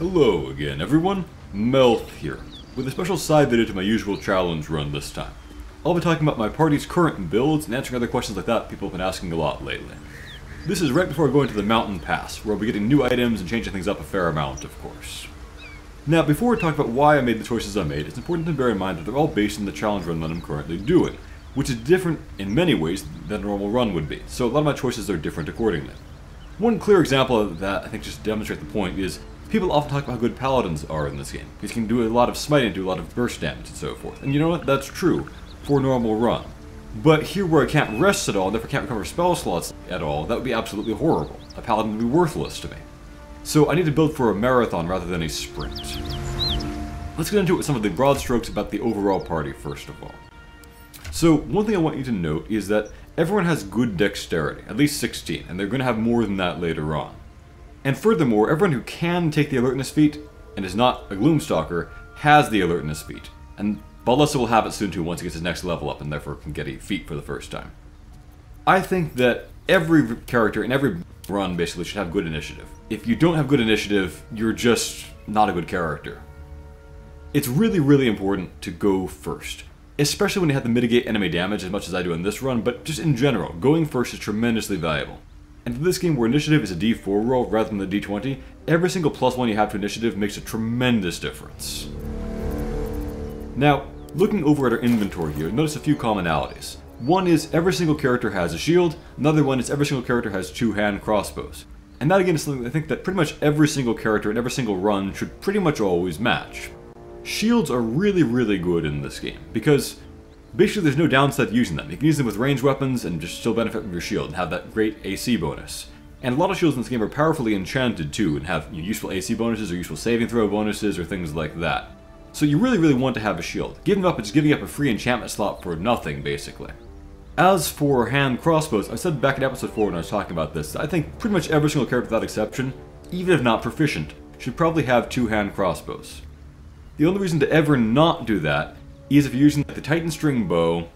Hello again, everyone. Melth here, with a special side video to my usual challenge run this time. I'll be talking about my party's current builds and answering other questions like that people have been asking a lot lately. This is right before going to the mountain pass, where I'll be getting new items and changing things up a fair amount, of course. Now, before we talk about why I made the choices I made, it's important to bear in mind that they're all based on the challenge run that I'm currently doing, which is different in many ways than a normal run would be, so a lot of my choices are different accordingly. One clear example of that, I think, just to demonstrate the point, is people often talk about how good paladins are in this game. These can do a lot of smiting, do a lot of burst damage, and so forth. And you know what? That's true for a normal run. But here where I can't rest at all, and therefore can't recover spell slots at all, that would be absolutely horrible. A paladin would be worthless to me. So I need to build for a marathon rather than a sprint. Let's get into it with some of the broad strokes about the overall party, first of all. So one thing I want you to note is that everyone has good dexterity, at least 16, and they're going to have more than that later on. And furthermore, everyone who can take the alertness feat, and is not a Gloomstalker, has the alertness feat. And Ballista will have it soon too, once he gets his next level up, and therefore can get a feat for the first time. I think that every character in every run basically should have good initiative. If you don't have good initiative, you're just not a good character. It's really, really important to go first. Especially when you have to mitigate enemy damage as much as I do in this run, but just in general, going first is tremendously valuable. And for this game where initiative is a d4 roll rather than the d20, every single +1 you have to initiative makes a tremendous difference. Now, looking over at our inventory here, notice a few commonalities. One is every single character has a shield, another one is every single character has two hand crossbows. And that again is something I think that pretty much every single character in every single run should pretty much always match. Shields are really, really good in this game, because basically there's no downside to using them. You can use them with ranged weapons and just still benefit from your shield and have that great AC bonus. And a lot of shields in this game are powerfully enchanted too, and have, you know, useful AC bonuses or useful saving throw bonuses or things like that. So you really, really want to have a shield. Giving up is giving up a free enchantment slot for nothing, basically. As for hand crossbows, I said back in episode 4 when I was talking about this, I think pretty much every single character without exception, even if not proficient, should probably have two hand crossbows. The only reason to ever not do that is if you're using the Titan String Bow,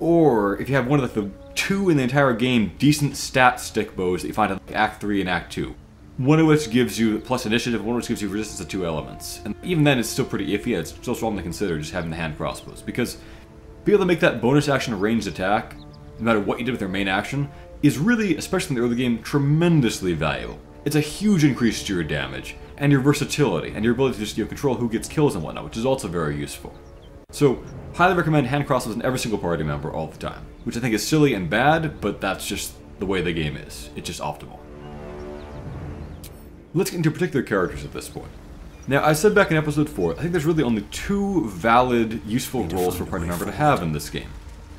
or if you have one of the two in the entire game decent stat stick bows that you find in like Act 3 and Act 2. One of which gives you plus initiative, one of which gives you resistance to two elements. And even then it's still pretty iffy, it's still strongly considered just having the hand crossbows, because being able to make that bonus action ranged attack, no matter what you did with your main action, is really, especially in the early game, tremendously valuable. It's a huge increase to your damage, and your versatility, and your ability to just, you know, control who gets kills and whatnot, which is also very useful. So, highly recommend hand crossbows in every single party member all the time, which I think is silly and bad, but that's just the way the game is. It's just optimal. Let's get into particular characters at this point. Now, I said back in episode 4, I think there's really only two valid, useful roles for a party member to have in this game.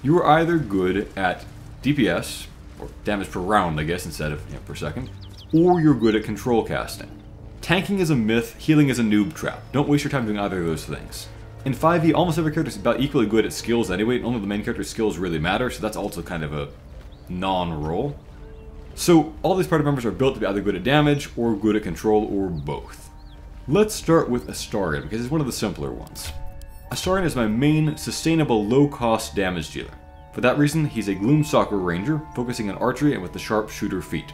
You are either good at DPS, or damage per round, I guess, instead of, you know, per second, or you're good at control casting. Tanking is a myth, healing is a noob trap. Don't waste your time doing either of those things. In 5e, almost every character is about equally good at skills anyway, and only the main character's skills really matter, so that's also kind of a non-role. So, all these party members are built to be either good at damage, or good at control, or both. Let's start with Astarion, because it's one of the simpler ones. Astarion is my main, sustainable, low-cost damage dealer. For that reason, he's a Gloomstalker Ranger, focusing on archery and with the Sharpshooter feat.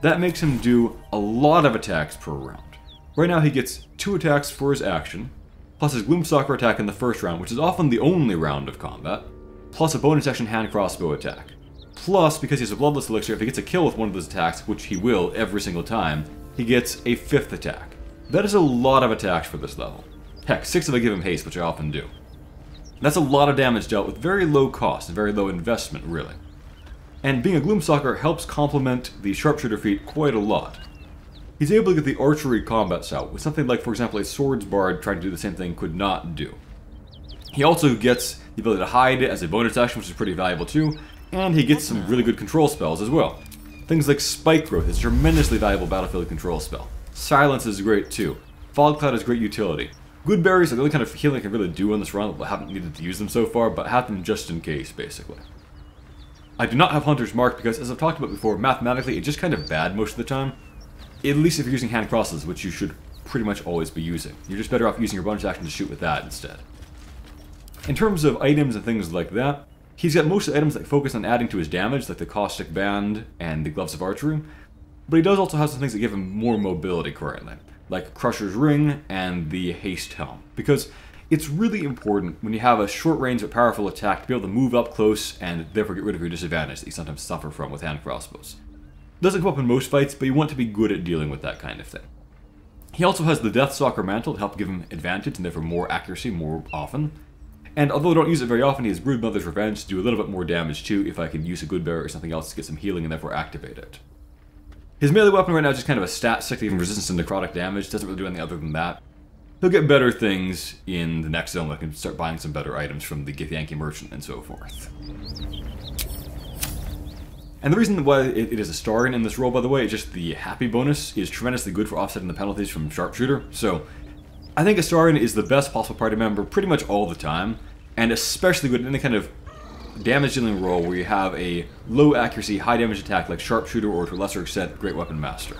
That makes him do a lot of attacks per round. Right now he gets 2 attacks for his action, plus his Gloomstalker attack in the first round, which is often the only round of combat, plus a bonus action hand crossbow attack. Plus, because he has a Bloodless Elixir, if he gets a kill with one of those attacks, which he will every single time, he gets a 5th attack. That is a lot of attacks for this level. Heck, 6 if I give him haste, which I often do. That's a lot of damage dealt with very low cost, and very low investment, really. And being a Gloomstalker helps complement the Sharpshooter feat quite a lot. He's able to get the archery combat style, with something like, for example, a Swords Bard trying to do the same thing could not do. He also gets the ability to hide as a bonus action, which is pretty valuable too, and he gets some really good control spells as well. Things like Spike Growth is a tremendously valuable battlefield control spell. Silence is great too. Fog Cloud is great utility. Good Berries are the only kind of healing I can really do on this run. I haven't needed to use them so far, but have them just in case, basically. I do not have Hunter's Mark because, as I've talked about before, mathematically it's just kind of bad most of the time. At least if you're using hand crosses, which you should pretty much always be using. You're just better off using your bonus action to shoot with that instead. In terms of items and things like that, he's got most of the items that focus on adding to his damage, like the Caustic Band and the Gloves of Archery, but he does also have some things that give him more mobility currently. like Crusher's Ring and the Haste Helm, because it's really important when you have a short range but powerful attack to be able to move up close and therefore get rid of your disadvantage that you sometimes suffer from with hand crossbows. Doesn't come up in most fights, but you want to be good at dealing with that kind of thing. He also has the Death Sucker mantle to help give him advantage and therefore more accuracy more often. And although I don't use it very often, he has Brood Mother's Revenge to do a little bit more damage too if I can use a Good Berry or something else to get some healing and therefore activate it. His melee weapon right now is just kind of a stat stick, even resistance to necrotic damage, doesn't really do anything other than that. He'll get better things in the next zone. I can start buying some better items from the Githyanki merchant and so forth. And the reason why it is Astarion in this role, by the way, is just the happy bonus is tremendously good for offsetting the penalties from Sharpshooter. So I think Astarion is the best possible party member pretty much all the time, and especially good in any kind of damage dealing role where you have a low accuracy, high damage attack like Sharpshooter or to a lesser extent Great Weapon Master.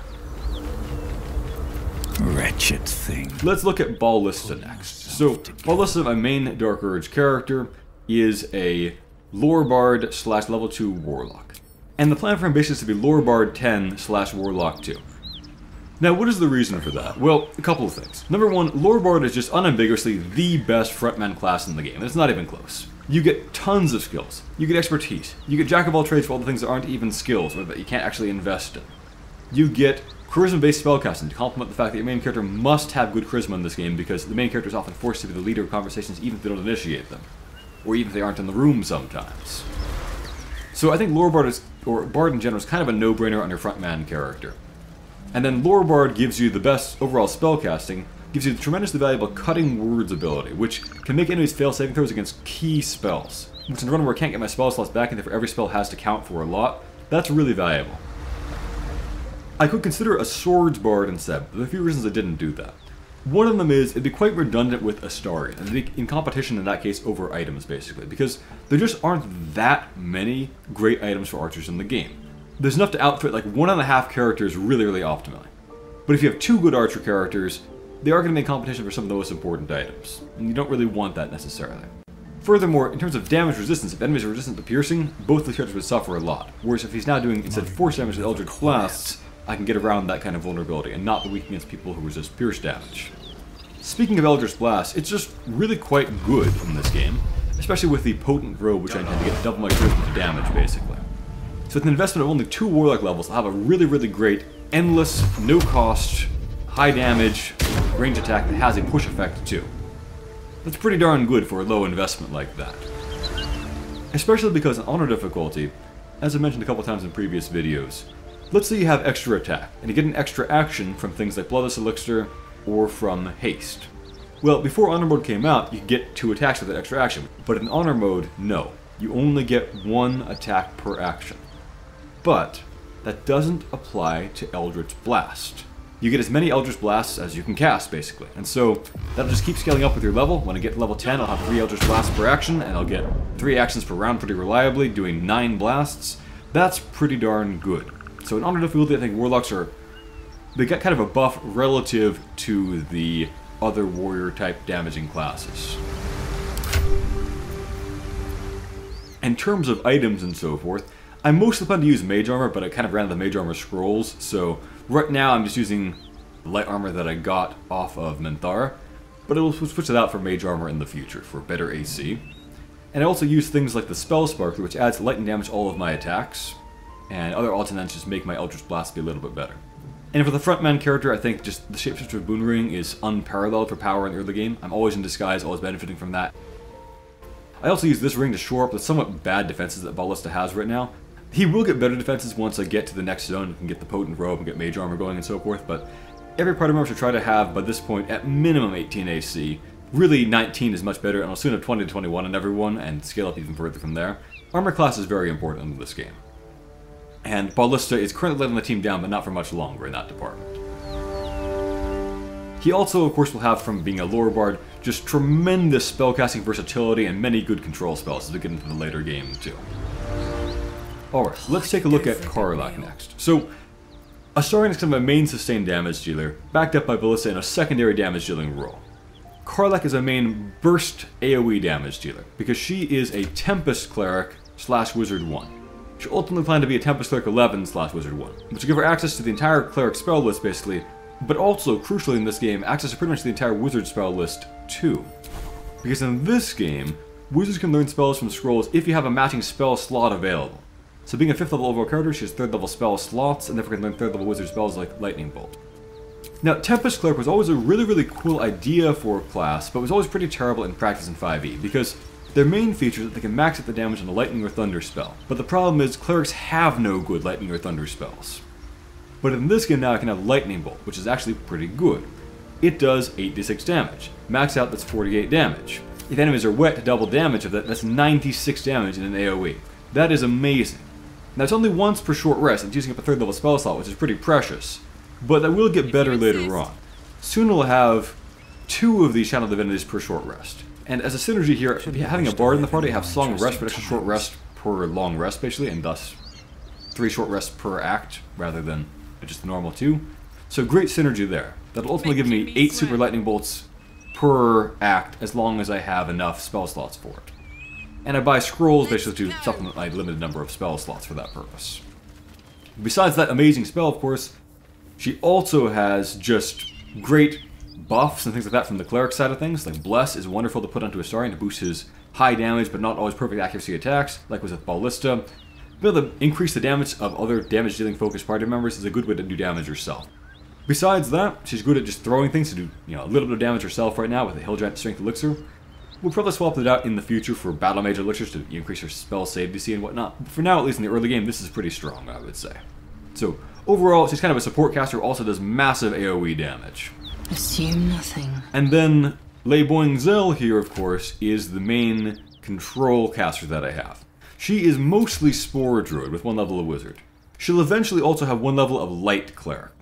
Wretched thing. Let's look at Ballista next. So, Ballista, my main Dark Urge character, is a Lore Bard / level 2 Warlock. And the plan for him basically is to be Lore Bard 10 / Warlock 2. Now, what is the reason for that? Well, a couple of things. Number one, Lore Bard is just unambiguously the best frontman class in the game. It's not even close. You get tons of skills. You get expertise. You get Jack of All Trades for all the things that aren't even skills or that you can't actually invest in. You get charisma-based spellcasting to complement the fact that your main character must have good charisma in this game because the main character is often forced to be the leader of conversations even if they don't initiate them, or even if they aren't in the room sometimes. So I think Lore Bard is, or Bard in general, is kind of a no-brainer on your frontman character. And then Lore Bard gives you the best overall spellcasting, gives you the tremendously valuable Cutting Words ability, which can make enemies fail saving throws against key spells, which in a run where I can't get my spell slots back and therefore every spell has to count for a lot, that's really valuable. I could consider a Swords Bard instead, but there are a few reasons I didn't do that. One of them is, it'd be quite redundant with Astarion, and it'd be in competition in that case over items basically, because there just aren't that many great items for archers in the game. There's enough to outfit like 1.5 characters really, really optimally. But if you have 2 good archer characters, they are going to be in competition for some of the most important items, and you don't really want that necessarily. Furthermore, in terms of damage resistance, if enemies are resistant to piercing, both the characters would suffer a lot, whereas if he's now doing instead 4 damage with Eldritch Blast, I can get around that kind of vulnerability and not be weak against people who resist pierce damage. Speaking of Eldritch Blast, it's just really quite good in this game, especially with the Potent Robe, which I intend to get double my charisma to damage, basically. So with an investment of only 2 Warlock levels, I'll have a really, really great, endless, no-cost, high-damage range attack that has a push effect, too. That's pretty darn good for a low investment like that. Especially because in Honor difficulty, as I mentioned a couple times in previous videos, let's say you have extra attack, and you get an extra action from things like Bloodless Elixir or from Haste. Well, before Honor mode came out, you could get 2 attacks with that extra action, but in Honor mode, no. You only get 1 attack per action. But that doesn't apply to Eldritch Blast. You get as many Eldritch Blasts as you can cast, basically, and so that'll just keep scaling up with your level. When I get to level 10, I'll have 3 Eldritch Blasts per action, and I'll get 3 actions per round pretty reliably, doing 9 blasts. That's pretty darn good. So in Honor difficulty, I think Warlocks are, they get kind of a buff relative to the other warrior-type damaging classes. In terms of items and so forth, I mostly plan to use Mage Armor, but I kind of ran out of the Mage Armor scrolls, so right now I'm just using the light armor that I got off of Menthara, but I will switch it out for Mage Armor in the future for better AC. And I also use things like the Spell Sparkler, which adds lightning damage to all of my attacks, and other alternates just make my Eldritch Blast be a little bit better. And for the frontman character, I think just the Shapeshift of Boon Ring is unparalleled for power in the early game. I'm always in disguise, always benefiting from that. I also use this ring to shore up the somewhat bad defenses that Ballista has right now. He will get better defenses once I get to the next zone and get the Potent Robe and get Mage Armor going and so forth, but every party member should try to have, by this point, at minimum 18 AC. Really, 19 is much better, and I'll soon have 20 to 21 on everyone and scale up even further from there. Armor class is very important in this game. And Ballista is currently letting the team down, but not for much longer in that department. He also, of course, will have, from being a Lore Bard, just tremendous spellcasting versatility and many good control spells as we get into the later game, too. Alright, let's take a look at Karlach next. So, Astarion is kind of a main sustained damage dealer, backed up by Ballista in a secondary damage dealing role. Karlach is a main burst AoE damage dealer, because she is a Tempest Cleric / Wizard 1. She ultimately planned to be a Tempest Cleric 11 / Wizard 1, which will give her access to the entire Cleric spell list, basically, but also, crucially in this game, access to pretty much the entire wizard spell list too. Because in this game, wizards can learn spells from scrolls if you have a matching spell slot available. So being a 5th level overall character, she has 3rd level spell slots, and therefore can learn 3rd level wizard spells like Lightning Bolt. Now, Tempest Cleric was always a really cool idea for a class, but was always pretty terrible in practice in 5e, because their main feature is that they can max out the damage on a Lightning or Thunder spell. But the problem is, clerics have no good Lightning or Thunder spells. But in this game now, I can have Lightning Bolt, which is actually pretty good. It does 8d6 damage. Max out, that's 48 damage. If enemies are wet to double damage of that, that's 96 damage in an AoE. That is amazing. Now, it's only once per short rest, and it's using up a 3rd level spell slot, which is pretty precious. But that will get better later on. Soon we'll have 2 of these Shadow Divinities per short rest. And as a synergy here, having a bard in the party, I have Song of Rest, but extra short rest per long rest, basically, and thus 3 short rests per act, rather than just the normal 2. So great synergy there. That'll ultimately give me 8 super lightning bolts per act, as long as I have enough spell slots for it. And I buy scrolls basically to supplement my limited number of spell slots for that purpose. Besides that amazing spell, of course, she also has just great buffs and things like that from the cleric side of things. Like Bless is wonderful to put onto Astarion to boost his high damage, but not always perfect accuracy attacks, like was with Ballista. Being able to increase the damage of other damage-dealing focused party members is a good way to do damage yourself. Besides that, she's good at just throwing things to do, you know, a little bit of damage herself right now with the Hill Giant Strength Elixir. We'll probably swap it out in the future for Battle Mage Elixirs to increase her spell save DC and whatnot. But for now, at least in the early game, this is pretty strong, I would say. So, overall, she's kind of a support caster who also does massive AoE damage. Assume nothing. And then, Lae'zel here, of course, is the main control caster that I have. She is mostly Spore Druid, with 1 level of Wizard. She'll eventually also have 1 level of Light Cleric.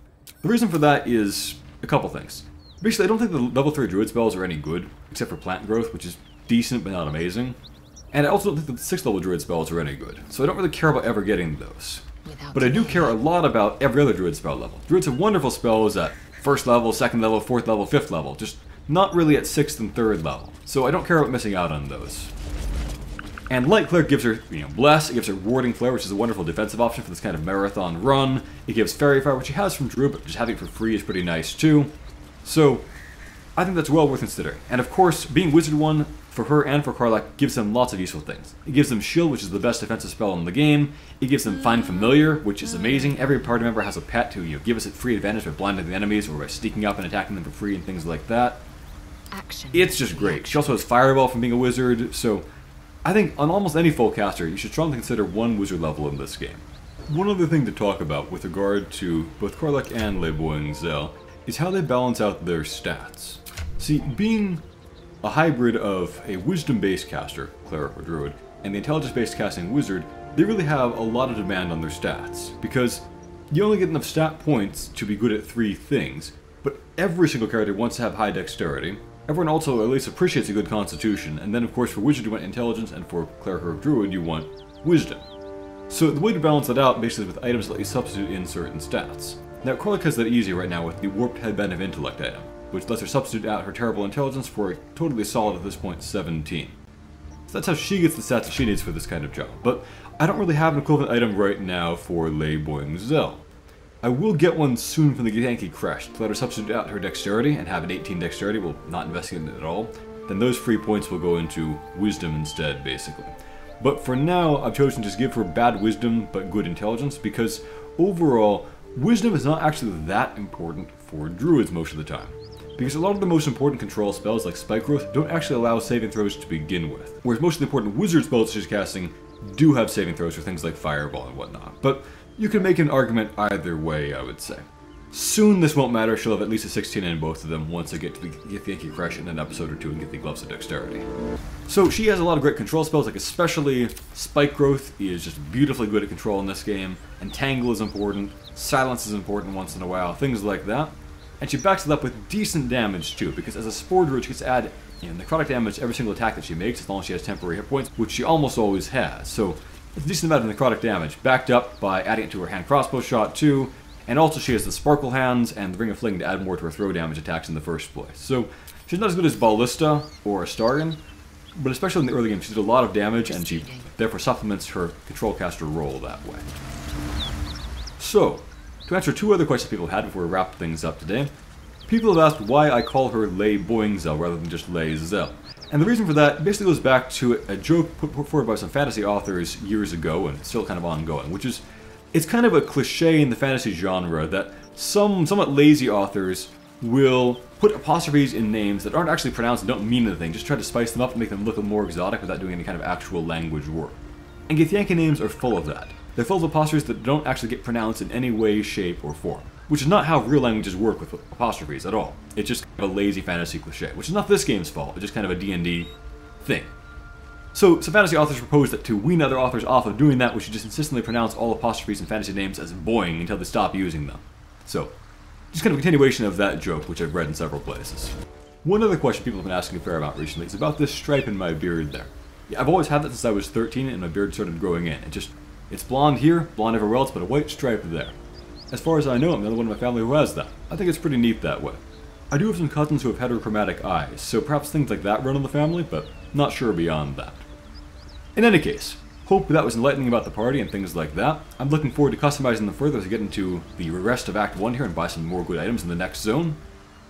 The reason for that is a couple things. Basically, I don't think the level 3 Druid spells are any good, except for Plant Growth, which is decent but not amazing. And I also don't think the 6th level Druid spells are any good, so I don't really care about ever getting those. But I do care a lot about every other Druid spell level. Druids have wonderful spells at 1st level, 2nd level, 4th level, 5th level, just not really at 6th and 3rd level. So I don't care about missing out on those. And Light Cleric gives her, you know, Bless, it gives her Warding Flare, which is a wonderful defensive option for this kind of marathon run. It gives Fairy Fire, which she has from Druid, but just having it for free is pretty nice too. So, I think that's well worth considering. And of course, being Wizard 1, for her and for Karlach, gives them lots of useful things. It gives them Shield, which is the best defensive spell in the game. It gives them Find Familiar, which is amazing. Every party member has a pet to, you know, give us a free advantage by blinding the enemies, or by sneaking up and attacking them for free and things like that. It's just great. She also has Fireball from being a Wizard, so I think on almost any full caster, you should strongly consider 1 wizard level in this game. One other thing to talk about with regard to both Karlach and Lae'zel is how they balance out their stats. See, being a hybrid of a wisdom-based caster, cleric or druid, and the intelligence-based casting wizard, they really have a lot of demand on their stats, because you only get enough stat points to be good at 3 things, but every single character wants to have high dexterity. Everyone also at least appreciates a good constitution, and then of course for wizard you want intelligence, and for cleric or druid you want wisdom. So the way to balance that out basically is with items that let you substitute in certain stats. Now Karlach has that easy right now with the warped headband of intellect item, which lets her substitute out her terrible intelligence for a totally solid at this point 17. So that's how she gets the stats that she needs for this kind of job, but I don't really have an equivalent item right now for Lae'zel. I will get one soon from the Githyanki Crash to let her substitute out her dexterity and have an 18 dexterity. We'll not investigate it at all. Then those free points will go into wisdom instead, basically. But for now, I've chosen to just give her bad wisdom but good intelligence because overall, wisdom is not actually that important for druids most of the time. Because a lot of the most important control spells like Spike Growth don't actually allow saving throws to begin with. Whereas most of the important wizard spells she's casting do have saving throws for things like Fireball and whatnot. But you can make an argument either way, I would say. Soon this won't matter, she'll have at least a 16 in both of them once I get to the Githyanki Crash in an episode or 2 and get the Gloves of Dexterity. So she has a lot of great control spells, like especially Spike Growth is just beautifully good at control in this game, Entangle is important, Silence is important once in a while, things like that. And she backs it up with decent damage too, because as a Spore Druid she gets to add, you know, necrotic damage to every single attack that she makes, as long as she has temporary hit points, which she almost always has. So it's a decent amount of necrotic damage, backed up by adding it to her hand crossbow shot too, and also she has the sparkle hands and the ring of fling to add more to her throw damage attacks in the first place. So she's not as good as Ballista or Astarion, but especially in the early game she did a lot of damage and she therefore supplements her control caster role that way. So To answer two other questions people had before we wrap things up today, people have asked why I call her Lae Boingzel rather than just Lae'zel. And the reason for that basically goes back to a joke put forward by some fantasy authors years ago, and it's still kind of ongoing, which is, it's kind of a cliche in the fantasy genre that some somewhat lazy authors will put apostrophes in names that aren't actually pronounced and don't mean anything, just try to spice them up and make them look more exotic without doing any kind of actual language work. And Githyanki names are full of that. They're full of apostrophes that don't actually get pronounced in any way, shape, or form. Which is not how real languages work with apostrophes at all. It's just kind of a lazy fantasy cliche, which is not this game's fault, it's just kind of a D&D thing. So some fantasy authors propose that to wean other authors off of doing that, we should just insistently pronounce all apostrophes and fantasy names as boing until they stop using them. So, just kind of a continuation of that joke, which I've read in several places. One other question people have been asking a fair amount recently is about this stripe in my beard there. Yeah, I've always had that since I was 13 and my beard started growing in. It just, it's blonde here, blonde everywhere else, but a white stripe there. As far as I know, I'm the only one in my family who has that. I think it's pretty neat that way. I do have some cousins who have heterochromatic eyes, so perhaps things like that run in the family, but not sure beyond that. In any case, hope that was enlightening about the party and things like that. I'm looking forward to customizing them further as we get into the rest of Act 1 here and buy some more good items in the next zone.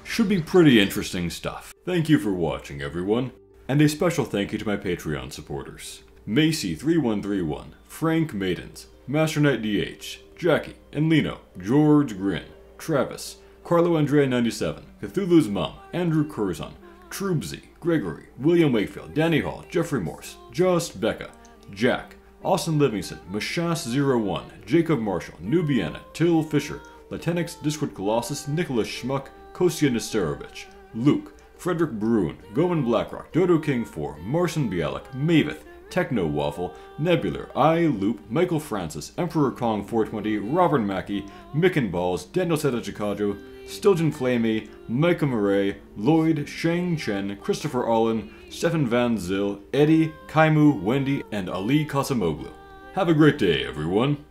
Should be pretty interesting stuff. Thank you for watching, everyone, and a special thank you to my Patreon supporters. Macy3131, Frank Maidens, Master Knight DH, Jackie, Enlino, George Grin, Travis, Carlo Andrea 97, Cthulhu's Mom, Andrew Curzon, Troobsy, Gregory, William Wakefield, Danny Hall, Jeffrey Morse, Just Becca, Jack, Austin Livingston, Mashas01, Jacob Marshall, Nubiana, Till Fisher, Latenix, Discord Colossus, Nicholas Schmuck, Kostya Nesterovich, Luke, Frederick Bruin, Govan Blackrock, Dodo King 4, Marcin Bialik, Maveth, Techno Waffle, Nebular, I Loop, Michael Francis, Emperor Kong 420, Robert Mackey, Mick and Balls, Daniel Seta Chicago, Stiljan Flamey, Micah Murray, Lloyd, Shang Chen, Christopher Allen, Stefan Van Zyl, Eddie, Kaimu, Wendy, and Ali Kasamoglu. Have a great day, everyone.